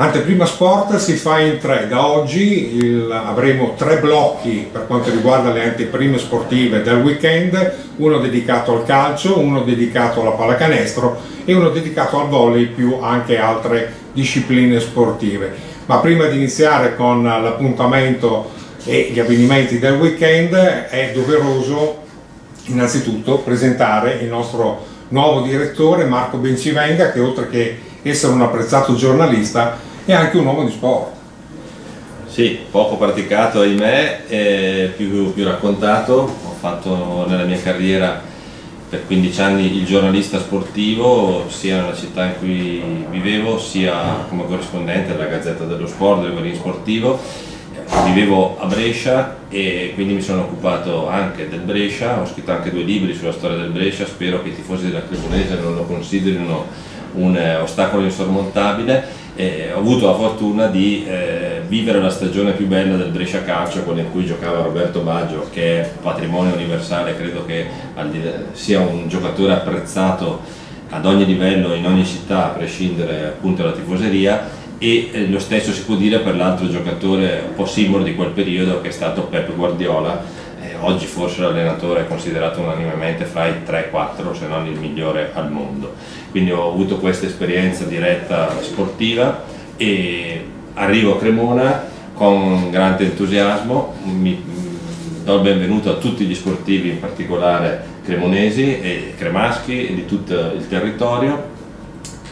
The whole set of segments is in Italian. Anteprima sport si fa in tre, da oggi avremo tre blocchi per quanto riguarda le anteprime sportive del weekend, uno dedicato al calcio, uno dedicato alla pallacanestro e uno dedicato al volley più anche altre discipline sportive. Ma prima di iniziare con l'appuntamento e gli avvenimenti del weekend è doveroso innanzitutto presentare il nostro nuovo direttore Marco Bencivenga, che oltre che essere un apprezzato giornalista è anche un uomo di sport. Sì, poco praticato ahimè, più raccontato. Ho fatto nella mia carriera per 15 anni il giornalista sportivo, sia nella città in cui vivevo, sia come corrispondente della Gazzetta dello Sport, del Guardiano Sportivo. Vivevo a Brescia e quindi mi sono occupato anche del Brescia, ho scritto anche 2 libri sulla storia del Brescia, spero che i tifosi della Cremonese non lo considerino un ostacolo insormontabile. Ho avuto la fortuna di vivere la stagione più bella del Brescia Calcio, quella in cui giocava Roberto Baggio, che è patrimonio universale, credo che sia un giocatore apprezzato ad ogni livello, in ogni città, a prescindere appunto dalla tifoseria, e lo stesso si può dire per l'altro giocatore un po' simbolo di quel periodo che è stato Pep Guardiola, oggi forse l'allenatore è considerato unanimemente fra i 3-4 se non il migliore al mondo. Quindi ho avuto questa esperienza diretta sportiva e arrivo a Cremona con grande entusiasmo, do il benvenuto a tutti gli sportivi, in particolare cremonesi e cremaschi e di tutto il territorio,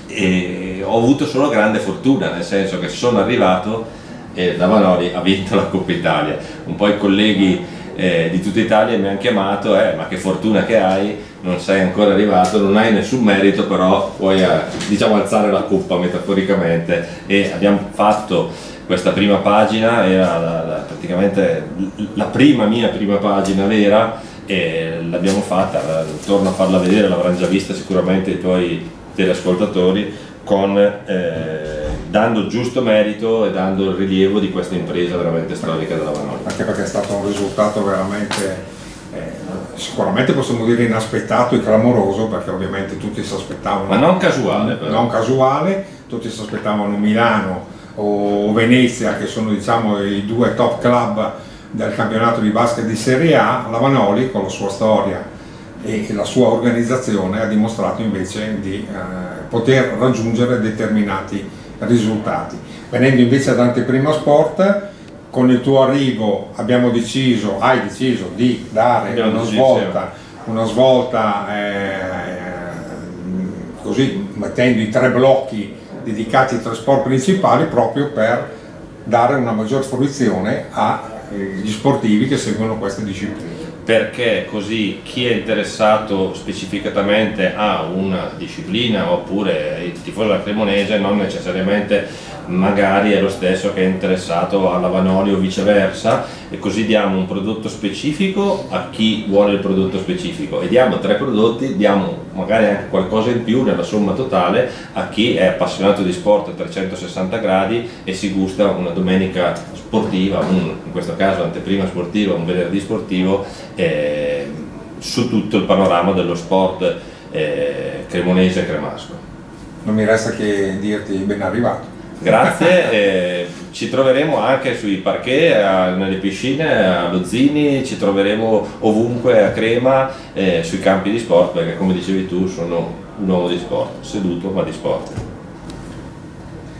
e ho avuto solo grande fortuna, nel senso che sono arrivato e Davalori ha vinto la Coppa Italia. Un po' i colleghi di tutta Italia mi hanno chiamato, ma che fortuna che hai, non sei ancora arrivato, non hai nessun merito, però puoi diciamo alzare la coppa metaforicamente. E abbiamo fatto questa prima pagina, era praticamente la mia prima pagina vera, e l'abbiamo fatta, torno a farla vedere, l'avranno già vista sicuramente i tuoi ascoltatori, dando giusto merito e dando il rilievo di questa impresa veramente storica della Vanoli. Anche perché è stato un risultato veramente, sicuramente possiamo dire inaspettato e clamoroso, perché ovviamente tutti si aspettavano... Ma non casuale però. Non casuale, tutti si aspettavano Milano o Venezia, che sono diciamo i 2 top club del campionato di basket di Serie A. La Vanoli, con la sua storia e la sua organizzazione, ha dimostrato invece di poter raggiungere determinati risultati. Venendo invece ad Anteprima Sport, con il tuo arrivo hai deciso di dare una svolta così, mettendo i 3 blocchi dedicati ai 3 sport principali, proprio per dare una maggior fruizione agli sportivi che seguono queste discipline. Perché così chi è interessato specificatamente a una disciplina, oppure il tifoso della Cremonese, non necessariamente magari è lo stesso che è interessato alla Vanoli o viceversa, e così diamo un prodotto specifico a chi vuole il prodotto specifico, e diamo 3 prodotti, diamo magari anche qualcosa in più nella somma totale a chi è appassionato di sport a 360 gradi e si gusta una domenica sportiva, in questo caso anteprima sportiva, un venerdì sportivo, su tutto il panorama dello sport cremonese e cremasco. Non mi resta che dirti ben arrivato. Grazie, ci troveremo anche sui parquet, nelle piscine, a Lozzini, ci troveremo ovunque a Crema, sui campi di sport, perché come dicevi tu sono un uomo di sport, seduto ma di sport.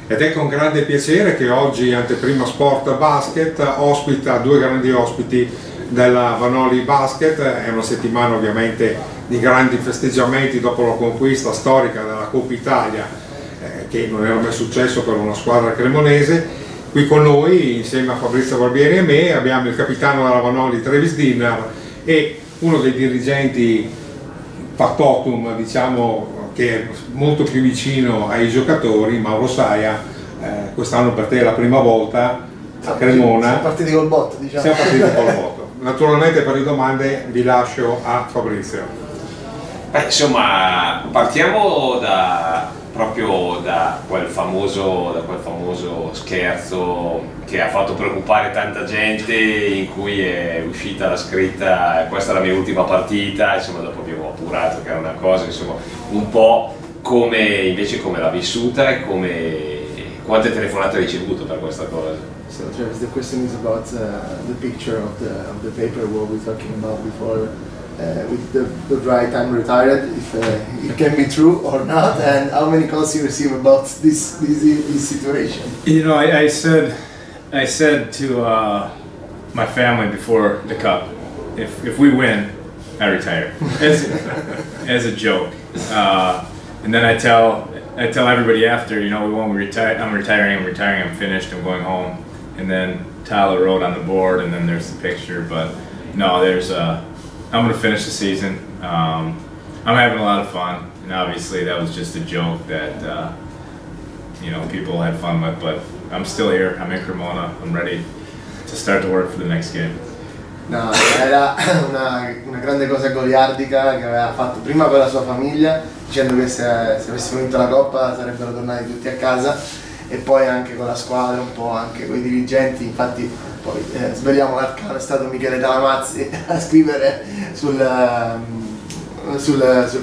Ed è con grande piacere che oggi Anteprima Sport Basket ospita 2 grandi ospiti della Vanoli Basket. È una settimana ovviamente di grandi festeggiamenti dopo la conquista storica della Coppa Italia, che non era mai successo per una squadra cremonese. Qui con noi, insieme a Fabrizio Barbieri e me, abbiamo il capitano della Vanoli Travis Diener e uno dei dirigenti factotum, diciamo, che è molto più vicino ai giocatori, Mauro Saia. Quest'anno per te è la prima volta a Cremona. Siamo partiti col botto, diciamo. Siamo partiti col botto. Naturalmente per le domande vi lascio a Fabrizio. Beh, insomma, partiamo da quel famoso scherzo che ha fatto preoccupare tanta gente, in cui è uscita la scritta "questa è la mia ultima partita", insomma dopo abbiamo appurato che era una cosa, insomma un po' come l'ha vissuta e come Quante telefonate hai ricevuto per questa cosa? So Travis, the question is about the picture of the paper what we were talking about before with the dry time retired, if it can be true or not, and how many calls you receive about this situation? You know, I said to my family before the cup, if we win, I retire, as a joke, and then I tell everybody after, you know, we won't retire. I'm retiring. I'm finished. I'm going home. And then Tyler wrote on the board, and then there's the picture. But no, there's I'm gonna finish the season. I'm having a lot of fun, and obviously that was just a joke that you know, people had fun with. But I'm still here. I'm in Cremona. I'm ready to start to work for the next game. No, era una grande cosa goliardica che aveva fatto prima per la sua famiglia, dicendo che se avessimo vinto la Coppa sarebbero tornati tutti a casa, e poi anche con la squadra, un po' anche con i dirigenti. Infatti poi sveliamo l'arcano, è stato Michele Talamazzi a scrivere sul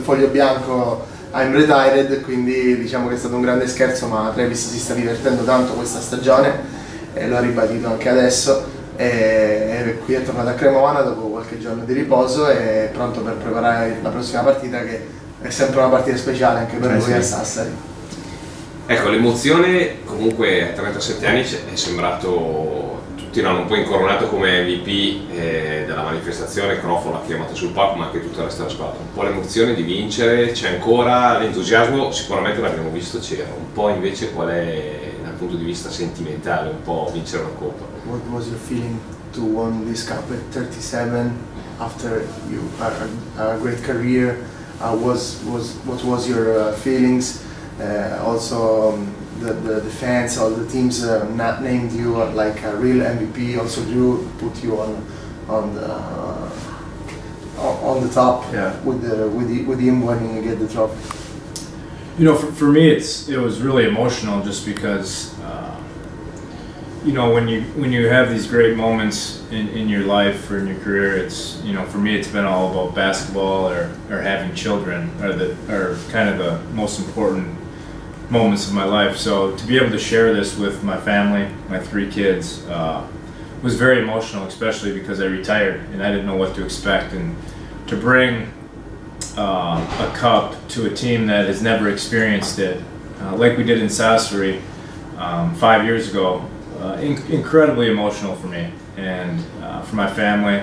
foglio bianco "I'm retired", quindi diciamo che è stato un grande scherzo, ma Travis si sta divertendo tanto questa stagione e lo ha ribadito anche adesso. E qui è tornato a Cremona dopo qualche giorno di riposo e è pronto per preparare la prossima partita, che è sempre una partita speciale anche per noi a Sassari. Ecco, l'emozione comunque a 37 anni è sembrato, tutti l'hanno un po' incoronato come MVP della manifestazione, Crofo l'ha chiamato sul palco, ma anche tutta la resto della squadra. Un po' l'emozione di vincere, c'è ancora l'entusiasmo, sicuramente l'abbiamo visto c'era, un po' invece qual è dal punto di vista sentimentale, un po' vincere una Coppa. What was your feeling to win this cup at 37 after you a great career? What was your feelings? Also, the fans, all the teams not named you like a real MVP. Also, Drew put you on the top, yeah, with him when you get the trophy. You know, for me, it was really emotional, just because you know, when you have these great moments in your life or in your career, it's, you know, for me it's been all about basketball or having children are kind of the most important moments of my life. So to be able to share this with my family, my three kids, was very emotional, especially because I retired and I didn't know what to expect, and to bring a cup to a team that has never experienced it, like we did in Sassari 5 years ago. Incredibly emotional for me and for my family,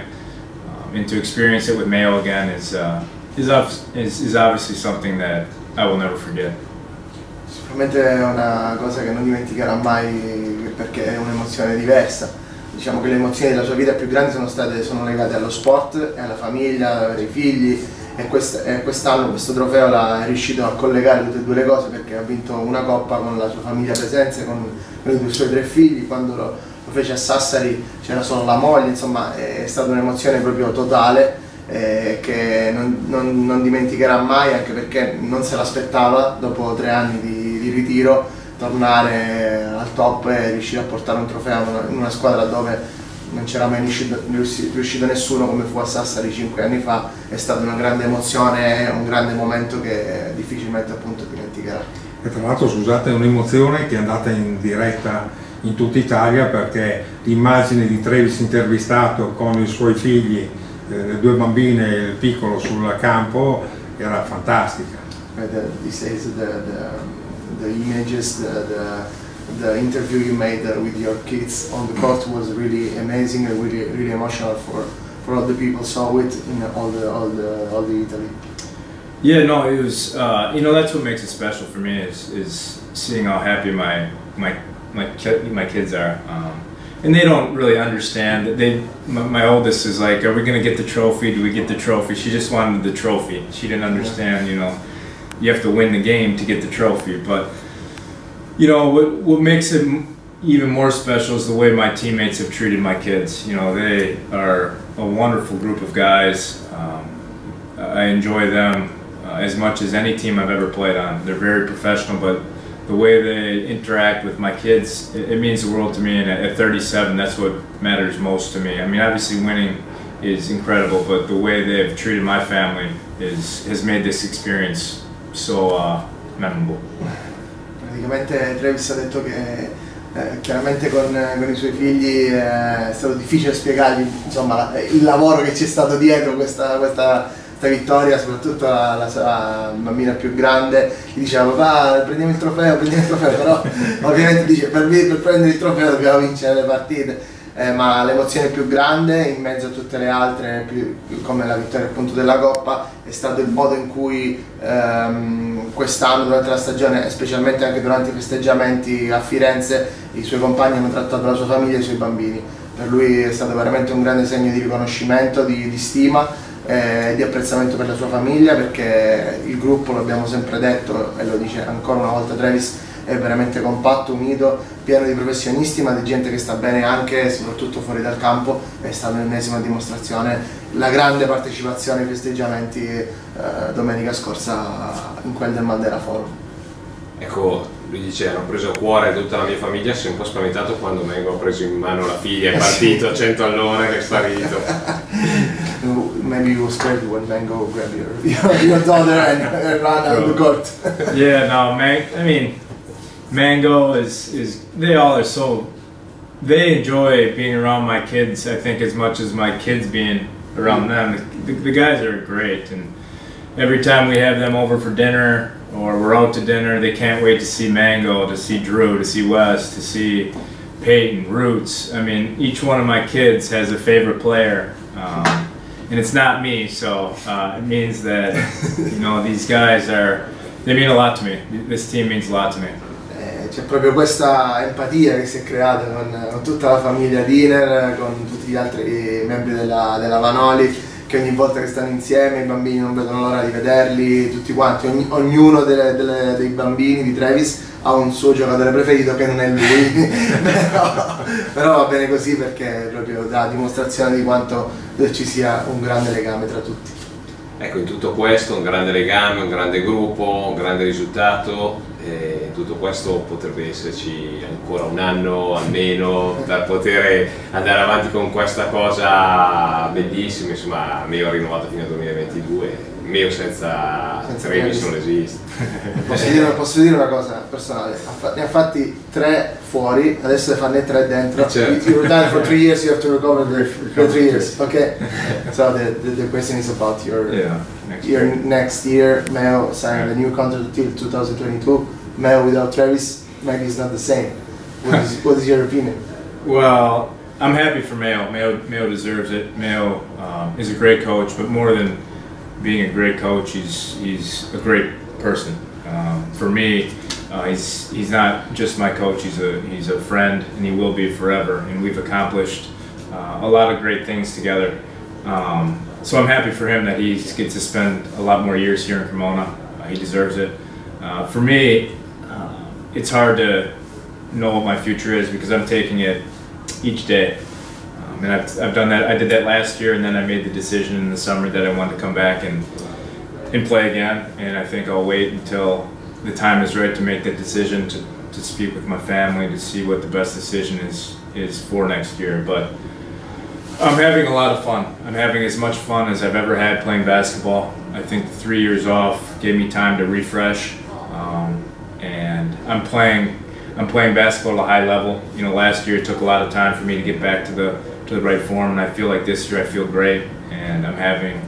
and to experience it with Mayo again is obviously something that I will never forget. Sicuramente è una cosa che non dimenticherà mai, perché è un'emozione diversa. Diciamo che le emozioni della sua vita più grandi sono legate allo sport e alla famiglia, ai figli, e quest'anno questo trofeo l'ha riuscito a collegare tutte e due le cose, perché ha vinto una coppa con la sua famiglia presente, con i suoi tre figli. Quando lo fece a Sassari c'era solo la moglie, insomma è stata un'emozione proprio totale che non dimenticherà mai, anche perché non se l'aspettava, dopo 3 anni di ritiro, tornare al top e riuscire a portare un trofeo in una squadra dove non c'era mai riuscito nessuno, come fu a Sassari 5 anni fa. È stata una grande emozione, un grande momento che difficilmente appunto dimenticherà. E tra l'altro, scusate, è un'emozione che è andata in diretta in tutta Italia, perché l'immagine di Travis intervistato con i suoi figli, le due bambine e il piccolo sul campo, era fantastica. The images, the interview you made with your kids on the court was really amazing and really emotional for all the people saw it in all the Italy. Yeah, no, it was you know, that's what makes it special for me is seeing how happy my kids are, and they don't really understand that my oldest is like, are we gonna get the trophy? Do we get the trophy? She just wanted the trophy. She didn't understand, you know, you have to win the game to get the trophy. But you know, what makes it even more special is the way my teammates have treated my kids. You know, they are a wonderful group of guys. I enjoy them as much as any team I've ever played on. They're very professional, but the way they interact with my kids, it means the world to me. And at 37, that's what matters most to me. I mean, obviously winning is incredible, but the way they've treated my family has made this experience so memorable. praticamente Travis ha detto che chiaramente con i suoi figli è stato difficile spiegargli, insomma, il lavoro che c'è stato dietro questa vittoria, soprattutto la sua bambina più grande, gli diceva papà prendiamo il trofeo, però ovviamente dice per prendere il trofeo dobbiamo vincere le partite. Ma l'emozione più grande in mezzo a tutte le altre, come la vittoria appunto della Coppa, è stato il modo in cui quest'anno, durante la stagione e specialmente anche durante i festeggiamenti a Firenze, i suoi compagni hanno trattato la sua famiglia e i suoi bambini. Per lui è stato veramente un grande segno di riconoscimento, di stima, di apprezzamento per la sua famiglia, perché il gruppo, lo abbiamo sempre detto e lo dice ancora una volta Travis, è veramente compatto, unito, pieno di professionisti, ma di gente che sta bene anche e soprattutto fuori dal campo. È stata l'ennesima dimostrazione la grande partecipazione ai festeggiamenti domenica scorsa in quel del Mandela Forum. Ecco, lui dice hanno preso a cuore tutta la mia famiglia, sono un po' spaventato quando Mango ha preso in mano la figlia, è partito a 100 all'ora che è sparito. Maybe you were scared when Mango grabbed your daughter and ran out of the court. Yeah, no, I mean, Mango is they all are so, they enjoy being around my kids, I think, as much as my kids being around them. The guys are great, and every time we have them over for dinner or we're out to dinner, they can't wait to see Mango, to see Drew, to see Wes, to see Peyton, Roots. I mean, each one of my kids has a favorite player, and it's not me, so it means that, you know, these guys are, they mean a lot to me. This team means a lot to me. C'è proprio questa empatia che si è creata con tutta la famiglia Diener, con tutti gli altri membri della Vanoli, che ogni volta che stanno insieme i bambini non vedono l'ora di vederli, tutti quanti, ognuno dei bambini di Travis ha un suo giocatore preferito che non è lui, però va bene così, perché è proprio la dimostrazione di quanto ci sia un grande legame tra tutti. Ecco, in tutto questo un grande legame, un grande gruppo, un grande risultato, e tutto questo potrebbe esserci ancora un anno almeno per poter andare avanti con questa cosa bellissima. Insomma, Meo rinnovato fino al 2022, Meo senza Travis non esiste. Posso dire una cosa personale, ne ha fatti 3 fuori, adesso ne fanno 3 dentro. Certo. You were down for 3 years, you have to recover the 3 years, ok? So the question is about your... Yeah. Next year, Meo signed a new contract till 2022. Meo without Travis, maybe it's not the same. What is your opinion? Well, I'm happy for Meo. Meo deserves it. Meo is a great coach, but more than being a great coach, he's a great person. For me, he's not just my coach. He's a friend, and he will be forever. And we've accomplished a lot of great things together. So I'm happy for him that he gets to spend a lot more years here in Cremona. He deserves it. For me, it's hard to know what my future is because I'm taking it each day. And I've done that. I did that last year, and then I made the decision in the summer that I wanted to come back and play again. And I think I'll wait until the time is right to make that decision, to speak with my family, to see what the best decision is for next year. But I'm having a lot of fun. I'm having as much fun as I've ever had playing basketball. I think 3 years off gave me time to refresh, and I'm playing basketball at a high level. You know, last year it took a lot of time for me to get back to the right form, and I feel like this year I feel great, and I'm having.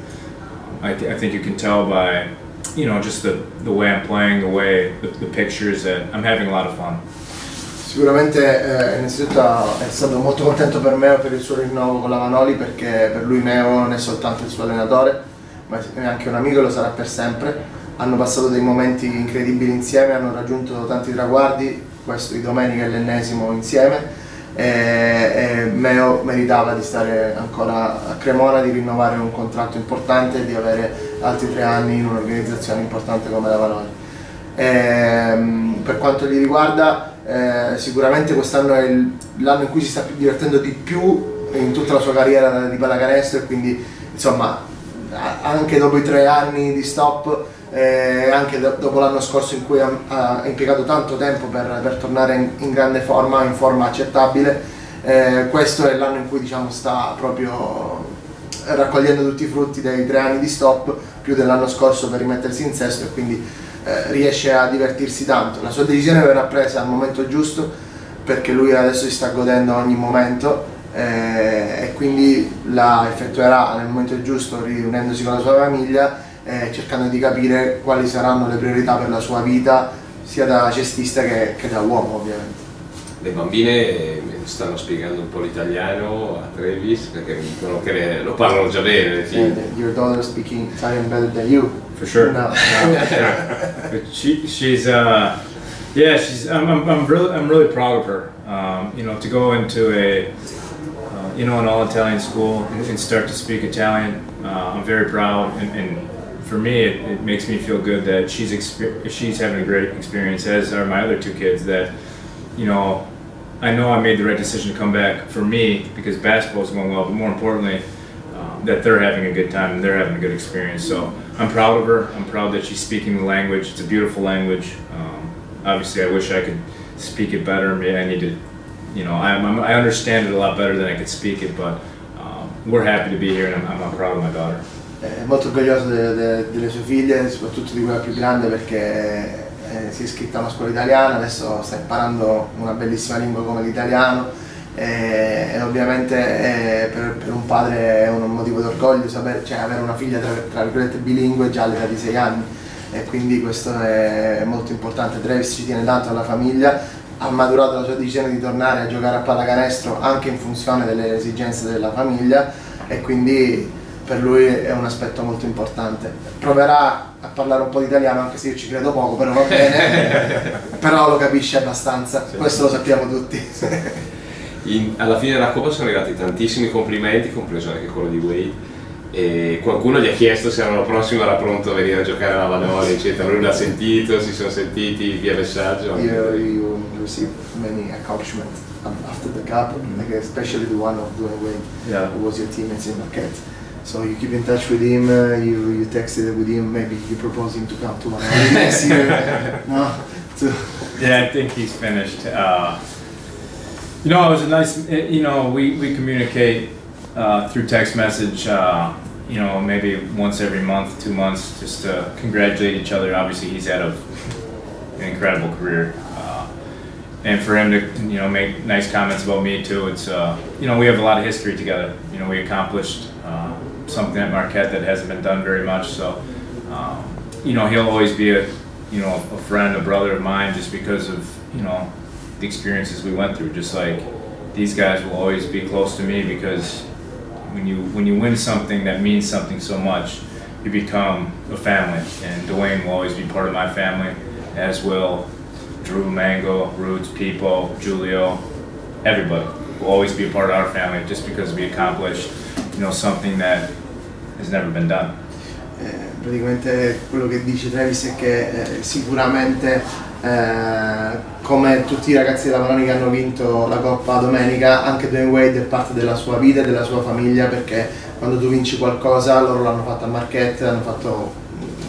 I think you can tell by, you know, just the way I'm playing, the way the pictures, that I'm having a lot of fun. Sicuramente innanzitutto è stato molto contento per Meo per il suo rinnovo con la Vanoli, perché per lui Meo non è soltanto il suo allenatore, ma è anche un amico e lo sarà per sempre. Hanno passato dei momenti incredibili insieme, hanno raggiunto tanti traguardi, questo di domenica è l'ennesimo insieme, e Meo meritava di stare ancora a Cremona, di rinnovare un contratto importante e di avere altri 3 anni in un'organizzazione importante come la Vanoli. Per quanto gli riguarda, sicuramente quest'anno è l'anno in cui si sta divertendo di più in tutta la sua carriera di pallacanestro, e quindi, insomma, anche dopo i 3 anni di stop, anche dopo l'anno scorso in cui ha impiegato tanto tempo per tornare in grande forma, in forma accettabile, questo è l'anno in cui, diciamo, sta proprio raccogliendo tutti i frutti dei 3 anni di stop, più dell'anno scorso, per rimettersi in sesto, e quindi riesce a divertirsi tanto. La sua decisione verrà presa al momento giusto, perché lui adesso si sta godendo ogni momento e quindi la effettuerà nel momento giusto, riunendosi con la sua famiglia e cercando di capire quali saranno le priorità per la sua vita, sia da cestista che da uomo ovviamente. Le bambine stanno spiegando un po' l'italiano a Travis, perché mi dicono che lo parlano già bene. Your daughter speaking Italian better than you. For sure. No. But I'm really proud of her. You know, to go into a an all-Italian school and start to speak Italian, I'm very proud, and for me it makes me feel good that she's having a great experience, as are my other two kids, that you know I made the right decision to come back for me, because basketball is going well, but more importantly, that they're having a good time and they're having a good experience. So I'm proud of her. I'm proud that she's speaking the language. It's a beautiful language. Obviously, I wish I could speak it better. Maybe I need to, you know, I understand it a lot better than I could speak it, but we're happy to be here and I'm proud of my daughter. Molto orgoglioso delle sue figlie, soprattutto di quella più grande, perché si è iscritta a una scuola italiana, adesso sta imparando una bellissima lingua come l'italiano e ovviamente per un padre è un motivo d'orgoglio sapere, cioè, avere una figlia tra virgolette bilingue già all'età di 6 anni, e quindi questo è molto importante. Travis ci tiene tanto alla famiglia, ha maturato la sua decisione di tornare a giocare a pallacanestro anche in funzione delle esigenze della famiglia, e quindi per lui è un aspetto molto importante. Proverà a parlare un po' di italiano, anche se io ci credo poco, però va bene, però lo capisce abbastanza, sì. Questo lo sappiamo tutti. Alla fine della Coppa sono arrivati tantissimi complimenti, compreso anche quello di Wade, e qualcuno gli ha chiesto se l'anno prossimo era pronto a venire a giocare alla Vanoli, eccetera. Lui l'ha sentito, si sono sentiti via messaggio. You received many accomplishments after the cup, like especially the one of Dwyane Wade, yeah, who was your teammate in Marquette. So you keep in touch with him, you texted with him, maybe you propose him to come to one next year. No? Yeah, I think he's finished. You know, it was a nice, you know, we communicate through text message, you know, maybe once every month, 2 months, just to congratulate each other. Obviously, he's had an incredible career. And for him to, you know, make nice comments about me too, it's, you know, we have a lot of history together. You know, we accomplished something at Marquette that hasn't been done very much. So, you know, he'll always be a, you know, a friend, a brother of mine, just because of, you know, the experiences we went through. Just like these guys will always be close to me, because when you win something that means something so much, you become a family. And Dwyane will always be part of my family, as will Drew, Mango, Roots, Pippo, Julio, everybody will always be a part of our family, just because we accomplished, you know, something that has never been done. Praticamente quello che dice Travis è che sicuramente come tutti i ragazzi della Vanoli che hanno vinto la Coppa domenica, anche Dwyane Wade è parte della sua vita e della sua famiglia, perché quando tu vinci qualcosa, loro l'hanno fatto a Marquette, hanno fatto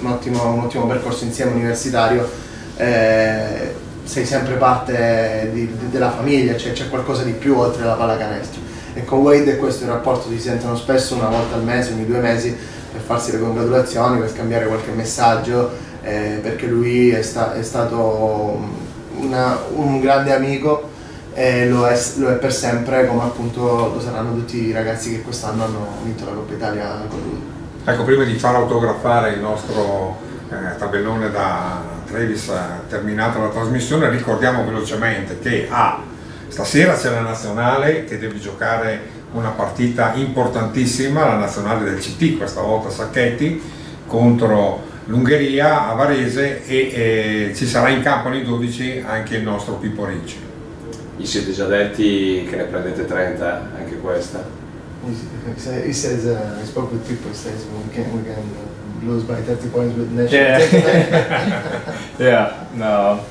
un ottimo percorso insieme universitario, sei sempre parte della famiglia, cioè c'è qualcosa di più oltre la pallacanestro. E con Wade e questo il rapporto, si sentono spesso una volta al mese, ogni 2 mesi, per farsi le congratulazioni, per scambiare qualche messaggio, perché lui è stato un grande amico e lo è per sempre, come appunto lo saranno tutti i ragazzi che quest'anno hanno vinto la Coppa Italia con lui. Ecco, prima di far autografare il nostro tabellone da Travis, terminata la trasmissione, ricordiamo velocemente che stasera c'è la nazionale che deve giocare una partita importantissima, la nazionale del CT, questa volta Sacchetti, contro l'Ungheria a Varese, e ci sarà in campo alle 12 anche il nostro Pippo Ricci. Vi siete già detti che ne prendete 30 anche questa? He says, I spoke with people, he says we can lose by 30 points with national. Yeah. Yeah, no.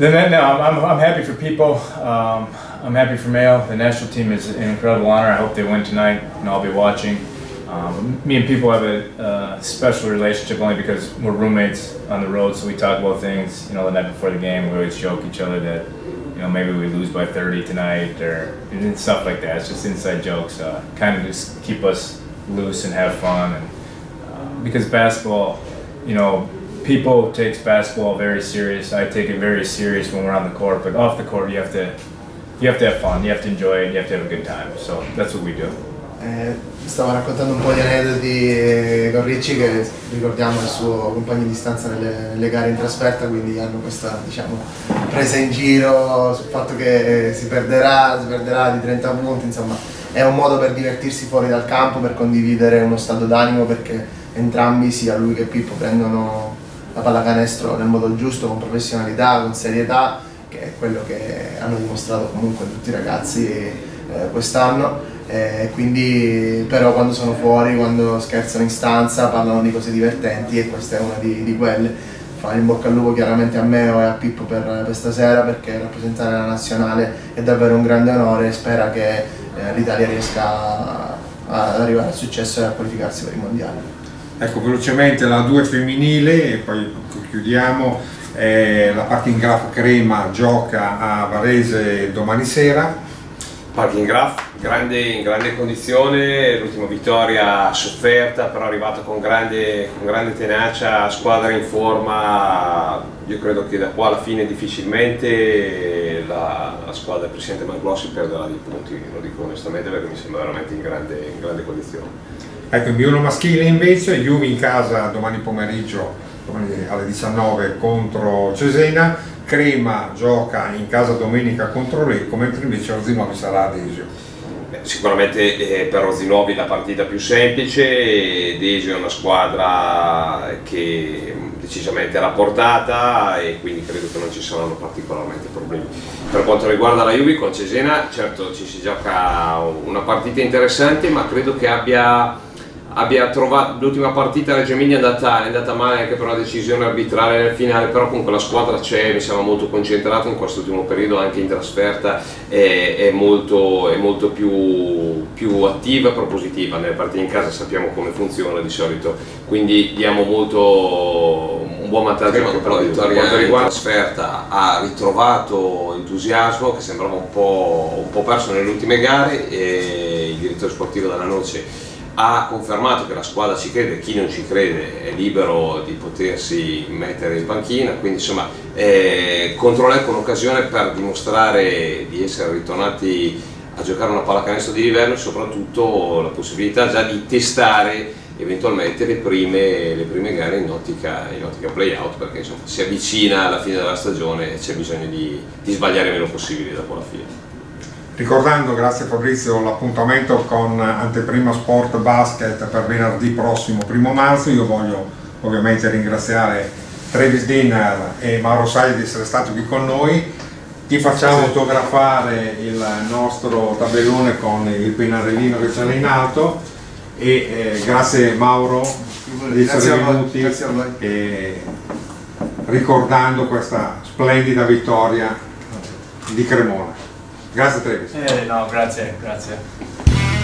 No, I'm happy for people. I'm happy for Mayo. The national team is an incredible honor. I hope they win tonight, and I'll be watching. Me and people have a special relationship only because we're roommates on the road, so we talk about things. You know, the night before the game, we always joke each other that, you know, maybe we lose by 30 tonight and stuff like that. It's just inside jokes, kind of just keep us loose and have fun. And because basketball, you know, people takes basketball very serious. I take it very serious when we're on the court, but off the court you have to have fun, you have to enjoy it, you have to have a good time. So that's what we do. Stavo raccontando un po' di aneddoti con Ricci, che ricordiamo il suo compagno di stanza nelle gare in trasferta, quindi hanno questa, diciamo, presa in giro sul fatto che si perderà di 30 punti, insomma è un modo per divertirsi fuori dal campo, per condividere uno stato d'animo, perché entrambi, sia lui che Pippo, prendono la pallacanestro nel modo giusto, con professionalità, con serietà, che è quello che hanno dimostrato comunque tutti i ragazzi quest'anno. Quindi però quando sono fuori, quando scherzano in stanza, parlano di cose divertenti, e questa è una di quelle. Fare in bocca al lupo chiaramente a me o a Pippo per stasera, perché rappresentare la nazionale è davvero un grande onore, e spera che l'Italia riesca ad arrivare al successo e a qualificarsi per i mondiali. Ecco, velocemente la 2 femminile e poi chiudiamo. La Parking graph Crema gioca a Varese domani sera. Parking graph in grande condizione, l'ultima vittoria sofferta, però arrivata con grande tenacia, squadra in forma. Io credo che da qua alla fine difficilmente la squadra del presidente Manglossi perderà dei punti, lo dico onestamente, perché mi sembra veramente in grande condizione. Ecco, il biolo maschile invece, Juve in casa domani pomeriggio alle 19 contro Cesena, Crema gioca in casa domenica contro Lecco, mentre invece Rosinovi sarà a Desio. Sicuramente per Rosinovi la partita più semplice. Desio è una squadra che decisamente rapportata, e quindi credo che non ci saranno particolarmente problemi. Per quanto riguarda la Juve con Cesena, certo ci si gioca una partita interessante, ma credo che abbia trovato l'ultima partita a Reggio Emilia è andata male anche per una decisione arbitrale nel finale, però comunque la squadra c'è, mi sembra molto concentrata in quest'ultimo periodo, anche in trasferta è molto più attiva e propositiva. Nelle partite in casa sappiamo come funziona di solito, quindi diamo un buon vantaggio anche per la vittoria. Per quanto riguarda la trasferta, ha ritrovato entusiasmo che sembrava un po' perso nelle ultime gare, e il direttore sportivo Dalla Noce ha confermato che la squadra ci crede, chi non ci crede è libero di potersi mettere in panchina, quindi insomma contro Lecco un'occasione per dimostrare di essere ritornati a giocare una pallacanestro di livello, e soprattutto la possibilità già di testare eventualmente le prime gare in ottica playout, perché insomma si avvicina alla fine della stagione e c'è bisogno di sbagliare il meno possibile dopo la fine. Ricordando, grazie Fabrizio, l'appuntamento con Anteprima Sport Basket per venerdì prossimo, 1° marzo, io voglio ovviamente ringraziare Travis Diener e Mauro Saia di essere stati qui con noi. Ti facciamo fotografare il nostro tabellone con il pennarellino che c'è in alto, e grazie Mauro di essere venuti, ricordando questa splendida vittoria di Cremona. Grazie Trevis. No, grazie.